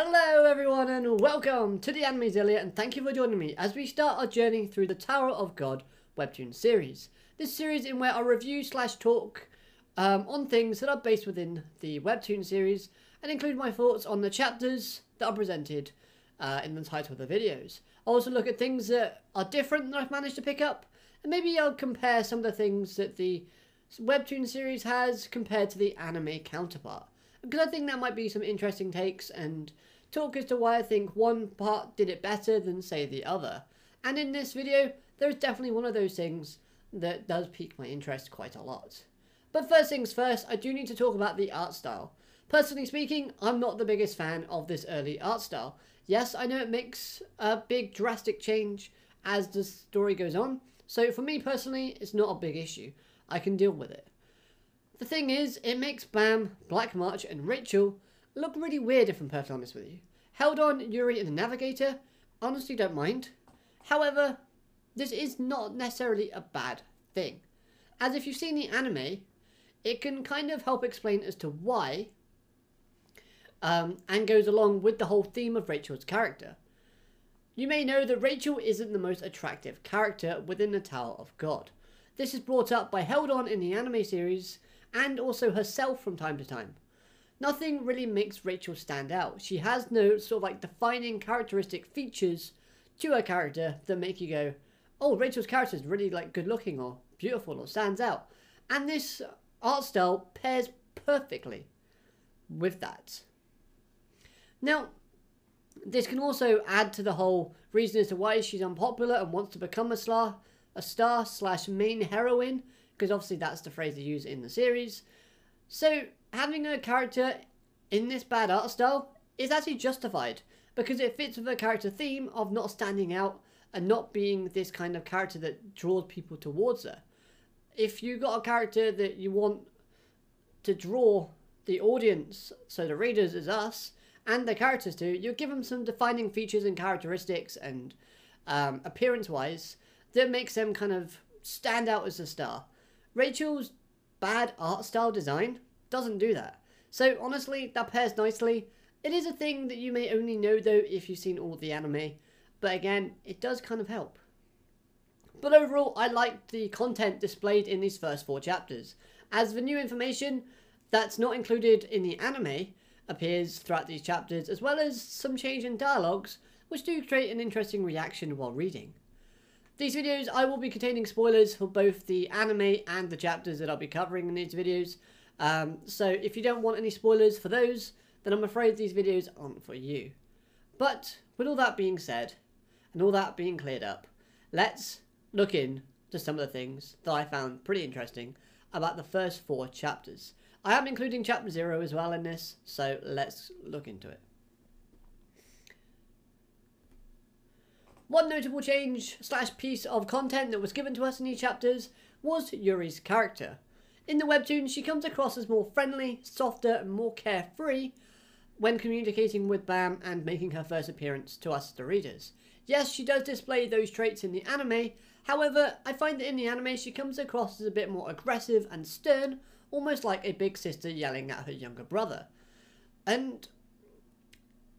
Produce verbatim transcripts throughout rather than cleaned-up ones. Hello everyone and welcome to the Anime Zillia, and thank you for joining me as we start our journey through the Tower of God webtoon series. This series in where I review slash talk um, on things that are based within the webtoon series and include my thoughts on the chapters that are presented uh, in the title of the videos. I also look at things that are different that I've managed to pick up, and maybe I'll compare some of the things that the webtoon series has compared to the anime counterpart, because I think that might be some interesting takes and talk as to why I think one part did it better than say the other. And in this video there is definitely one of those things that does pique my interest quite a lot. But first things first, I do need to talk about the art style. Personally speaking, I'm not the biggest fan of this early art style. Yes, I know it makes a big drastic change as the story goes on, so for me personally it's not a big issue. I can deal with it. The thing is, it makes Bam, Black March and Rachel look really weird, if I'm perfectly honest with you. Heldon, Yuri and the Navigator, honestly don't mind. However, this is not necessarily a bad thing, as if you've seen the anime, it can kind of help explain as to why, um, and goes along with the whole theme of Rachel's character. You may know that Rachel isn't the most attractive character within the Tower of God. This is brought up by Heldon in the anime series, and also herself from time to time. Nothing really makes Rachel stand out. She has no sort of like defining characteristic features to her character that make you go, oh, Rachel's character is really like good looking or beautiful or stands out. And this art style pairs perfectly with that. Now, this can also add to the whole reason as to why she's unpopular and wants to become a star, a star slash main heroine, because obviously that's the phrase they use in the series. So having her character in this bad art style is actually justified, because it fits with her character theme of not standing out and not being this kind of character that draws people towards her. If you got a character that you want to draw the audience, so the readers is us, and the characters too, you give them some defining features and characteristics and um, appearance-wise that makes them kind of stand out as a star. Rachel's bad art style design doesn't do that. So honestly, that pairs nicely. It is a thing that you may only know though if you've seen all the anime, but again, it does kind of help. But overall, I liked the content displayed in these first four chapters, as the new information that's not included in the anime appears throughout these chapters, as well as some change in dialogues, which do create an interesting reaction while reading. These videos, I will be containing spoilers for both the anime and the chapters that I'll be covering in these videos. Um, so if you don't want any spoilers for those, then I'm afraid these videos aren't for you. But with all that being said, and all that being cleared up, let's look in to some of the things that I found pretty interesting about the first four chapters. I am including chapter zero as well in this, so let's look into it. One notable change slash piece of content that was given to us in these chapters was Yuri's character. In the webtoon, she comes across as more friendly, softer and more carefree when communicating with Bam and making her first appearance to us, the readers. Yes, she does display those traits in the anime, however, I find that in the anime she comes across as a bit more aggressive and stern, almost like a big sister yelling at her younger brother. And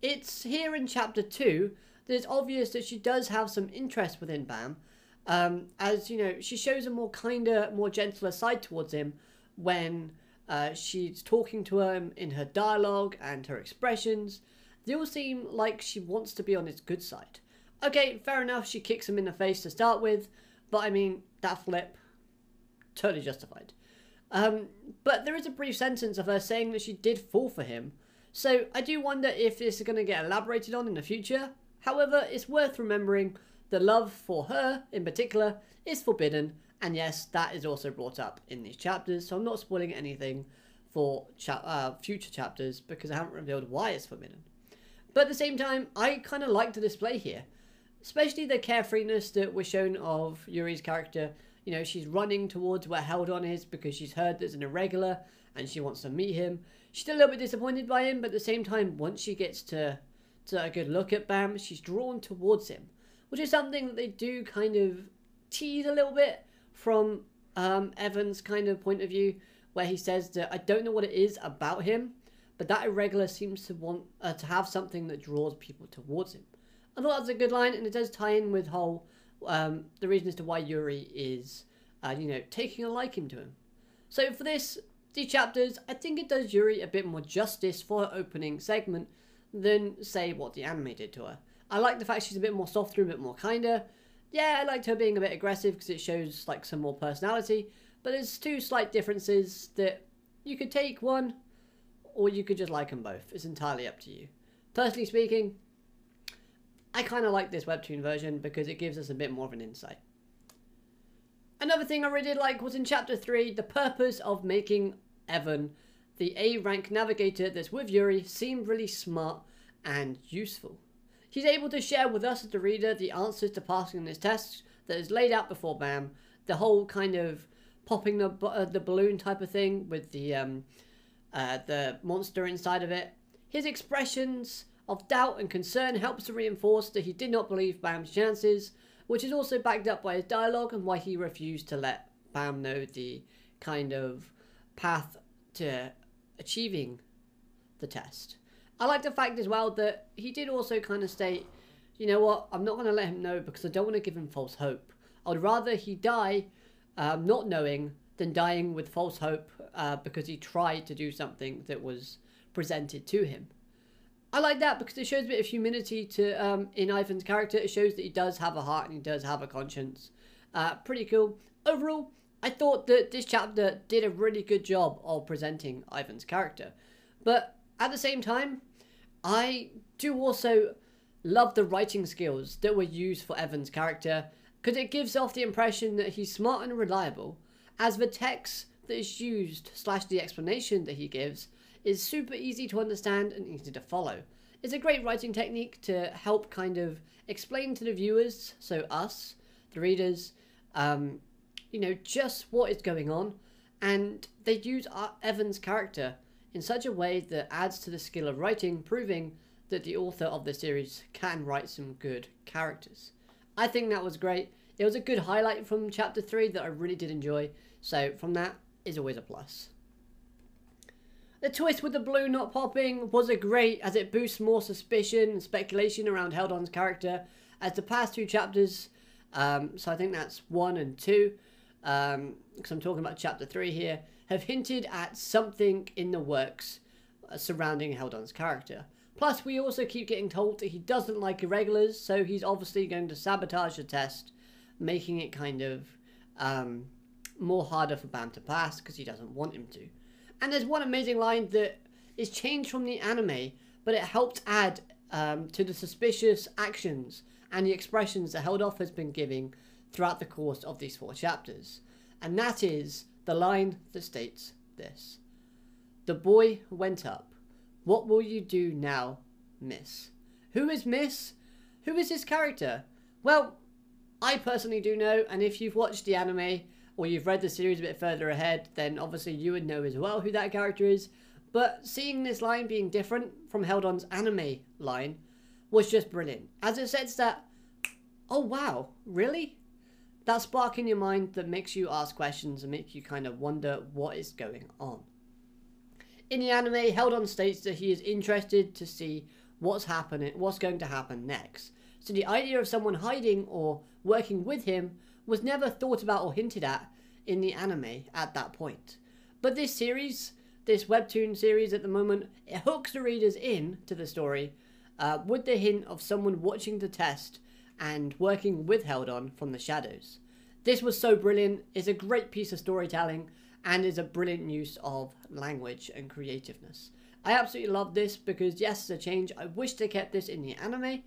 it's here in chapter two, it's obvious that she does have some interest within Bam, um, as you know, she shows a more kinder, more gentler side towards him when uh, she's talking to him in her dialogue and her expressions. They all seem like she wants to be on his good side. Okay, fair enough, she kicks him in the face to start with, but I mean, that flip, totally justified. Um, but there is a brief sentence of her saying that she did fall for him, so I do wonder if this is going to get elaborated on in the future. However, it's worth remembering the love for her, in particular, is forbidden, and yes, that is also brought up in these chapters, so I'm not spoiling anything for cha uh, future chapters, because I haven't revealed why it's forbidden. But at the same time, I kind of like the display here, especially the carefreeness that we're shown of Yuri's character. You know, she's running towards where Heldon is because she's heard there's an irregular, and she wants to meet him. She's a little bit disappointed by him, but at the same time, once she gets to a good look at Bam, she's drawn towards him, which is something that they do kind of tease a little bit from um, Evan's kind of point of view, where he says that I don't know what it is about him, but that irregular seems to want uh, to have something that draws people towards him. I thought that's a good line, and it does tie in with whole um, the reason as to why Yuri is uh, you know, taking a liking to him. So for this, these chapters, I think it does Yuri a bit more justice for her opening segment than, say, what the anime did to her. I like the fact she's a bit more softer, a bit more kinder. Yeah, I liked her being a bit aggressive because it shows like some more personality, but there's two slight differences that you could take one or you could just like them both. It's entirely up to you. Personally speaking, I kind of like this webtoon version because it gives us a bit more of an insight. Another thing I really did like was in chapter three, the purpose of making Evan, the A rank navigator that's with Yuri, seemed really smart and useful. She's able to share with us as the reader the answers to passing this test that is laid out before BAM, the whole kind of popping the, uh, the balloon type of thing with the, um, uh, the monster inside of it. His expressions of doubt and concern helps to reinforce that he did not believe BAM's chances, which is also backed up by his dialogue and why he refused to let BAM know the kind of path to achieving the test. I like the fact as well that he did also kind of state, you know what, I'm not going to let him know because I don't want to give him false hope. I'd rather he die um, not knowing than dying with false hope uh, because he tried to do something that was presented to him. I like that because it shows a bit of humanity to um, in Ivan's character. It shows that he does have a heart and he does have a conscience. Uh, pretty cool. Overall, I thought that this chapter did a really good job of presenting Ivan's character. But at the same time, I do also love the writing skills that were used for Evan's character because it gives off the impression that he's smart and reliable, as the text that is used slash the explanation that he gives is super easy to understand and easy to follow. It's a great writing technique to help kind of explain to the viewers, so us, the readers, um, you know, just what is going on, and they use our Evan's character in such a way that adds to the skill of writing, proving that the author of the series can write some good characters. I think that was great. It was a good highlight from chapter three that I really did enjoy, so from that is always a plus. The twist with the balloon not popping was a great, as it boosts more suspicion and speculation around Heldon's character as the past two chapters, um, so I think that's one and two, because um, I'm talking about chapter three here, have hinted at something in the works surrounding Heldon's character. Plus, we also keep getting told that he doesn't like irregulars, so he's obviously going to sabotage the test, making it kind of um, more harder for Bam to pass because he doesn't want him to. And there's one amazing line that is changed from the anime, but it helped add um, to the suspicious actions and the expressions that Heldon has been giving throughout the course of these four chapters. And that is the line that states this: "The boy went up. What will you do now, miss?" Who is miss? Who is this character? Well, I personally do know, and if you've watched the anime or you've read the series a bit further ahead, then obviously you would know as well who that character is. But seeing this line being different from Heldon's anime line was just brilliant, as it says that, oh wow, really? That spark in your mind that makes you ask questions and makes you kind of wonder what is going on. In the anime, Heldon states that he is interested to see what's happening, what's going to happen next. So the idea of someone hiding or working with him was never thought about or hinted at in the anime at that point. But this series, this webtoon series at the moment, it hooks the readers in to the story uh, with the hint of someone watching the test and working with Heldon from the shadows. This was so brilliant. It's a great piece of storytelling and is a brilliant use of language and creativeness. I absolutely love this because yes, it's a change. I wish they kept this in the anime,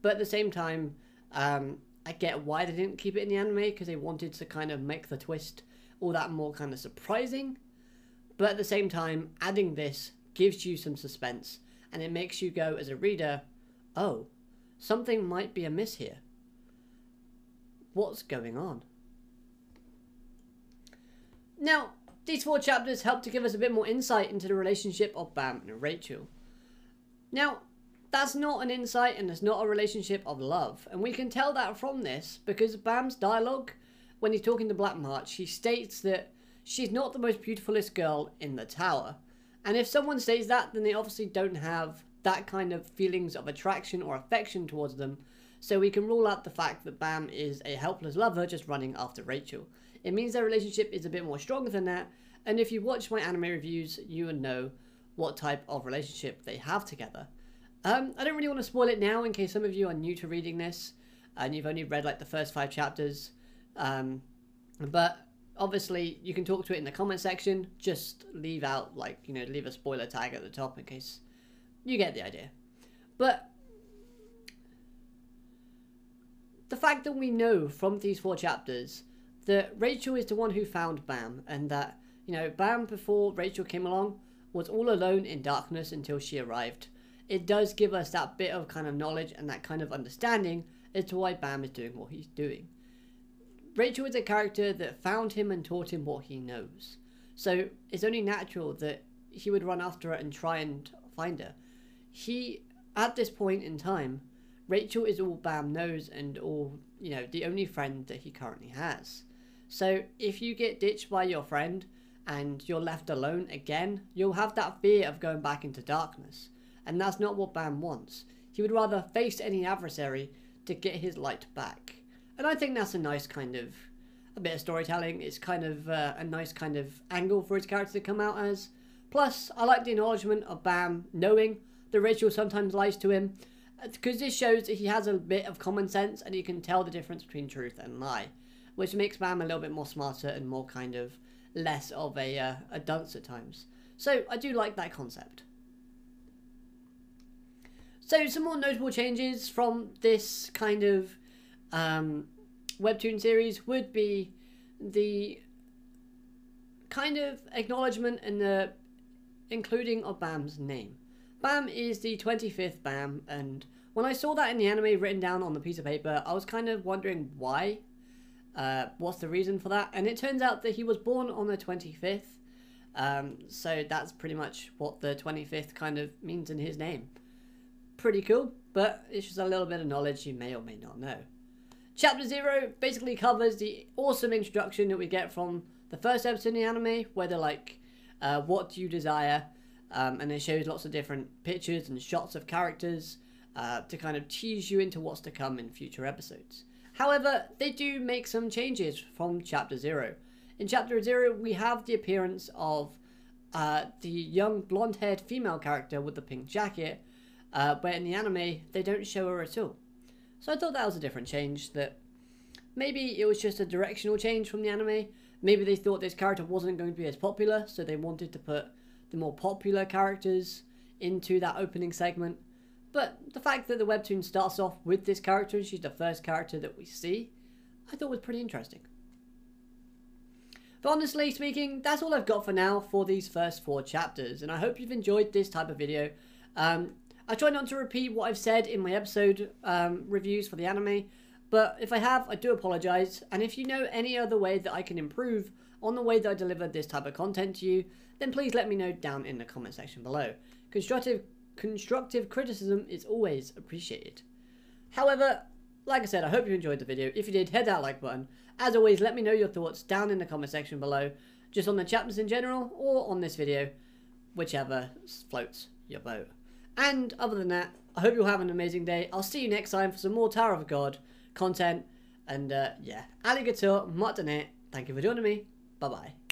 but at the same time, um, I get why they didn't keep it in the anime because they wanted to kind of make the twist all that more kind of surprising. But at the same time, adding this gives you some suspense and it makes you go as a reader, oh, something might be amiss here. What's going on? Now, these four chapters help to give us a bit more insight into the relationship of Bam and Rachel. Now, that's not an insight and it's not a relationship of love. And we can tell that from this because Bam's dialogue, when he's talking to Black March, he states that she's not the most beautifulest girl in the tower. And if someone says that, then they obviously don't have that kind of feelings of attraction or affection towards them. So we can rule out the fact that Bam is a helpless lover just running after Rachel. It means their relationship is a bit more stronger than that. And if you watch my anime reviews, you will know what type of relationship they have together. Um, I don't really want to spoil it now in case some of you are new to reading this and you've only read like the first five chapters. Um, but obviously you can talk to it in the comment section. Just leave out like, you know, leave a spoiler tag at the top in case you get the idea. But the fact that we know from these four chapters that Rachel is the one who found Bam, and that, you know, Bam, before Rachel came along, was all alone in darkness until she arrived. It does give us that bit of kind of knowledge and that kind of understanding as to why Bam is doing what he's doing. Rachel is a character that found him and taught him what he knows. So it's only natural that he would run after her and try and find her. He, at this point in time, Rachel is all Bam knows and all, you know, the only friend that he currently has. So if you get ditched by your friend and you're left alone again, you'll have that fear of going back into darkness. And that's not what Bam wants. He would rather face any adversary to get his light back. And I think that's a nice kind of, a bit of storytelling. It's kind of uh, a nice kind of angle for his character to come out as. Plus, I like the acknowledgement of Bam knowing that Rachel sometimes lies to him, because this shows that he has a bit of common sense and he can tell the difference between truth and lie, which makes Bam a little bit more smarter and more kind of less of a, uh, a dunce at times. So I do like that concept. So some more notable changes from this kind of um, webtoon series would be the kind of acknowledgement and the including of Bam's name. Bam is the twenty-fifth Bam, and when I saw that in the anime written down on the piece of paper, I was kind of wondering why, uh, what's the reason for that, and it turns out that he was born on the twenty-fifth, um, so that's pretty much what the twenty-fifth kind of means in his name. Pretty cool, but it's just a little bit of knowledge you may or may not know. Chapter zero basically covers the awesome introduction that we get from the first episode in the anime, where they're like, uh, what do you desire? Um, and it shows lots of different pictures and shots of characters uh, to kind of tease you into what's to come in future episodes. However, they do make some changes from Chapter zero. In Chapter zero, we have the appearance of uh, the young blonde-haired female character with the pink jacket, uh, but in the anime, they don't show her at all. So I thought that was a different change, that maybe it was just a directional change from the anime. Maybe they thought this character wasn't going to be as popular, so they wanted to put the more popular characters into that opening segment. But the fact that the webtoon starts off with this character and she's the first character that we see, I thought was pretty interesting. But honestly speaking, that's all I've got for now for these first four chapters, and I hope you've enjoyed this type of video. Um, I try not to repeat what I've said in my episode um, reviews for the anime, but if I have, I do apologise, and if you know any other way that I can improve on the way that I deliver this type of content to you, then please let me know down in the comment section below. Constructive, constructive criticism is always appreciated. However, like I said, I hope you enjoyed the video. If you did, hit that like button. As always, let me know your thoughts down in the comment section below, just on the chapters in general or on this video, whichever floats your boat. And other than that, I hope you'll have an amazing day. I'll see you next time for some more Tower of God content. And uh, yeah, alligator, matane, thank you for joining me. Bye-bye.